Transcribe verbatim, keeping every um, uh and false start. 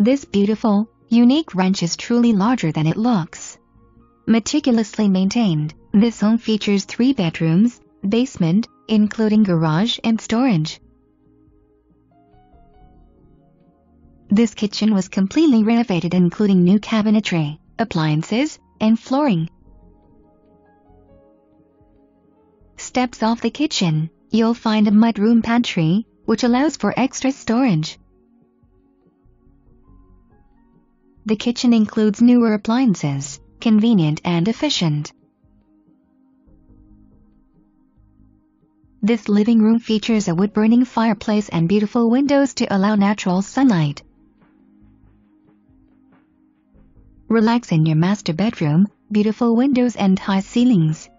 This beautiful, unique wrench is truly larger than it looks. Meticulously maintained, this home features three bedrooms, basement, including garage and storage. This kitchen was completely renovated, including new cabinetry, appliances, and flooring. Steps off the kitchen, you'll find a mudroom pantry, which allows for extra storage. The kitchen includes newer appliances, convenient and efficient. This living room features a wood-burning fireplace and beautiful windows to allow natural sunlight. Relax in your master bedroom, beautiful windows and high ceilings.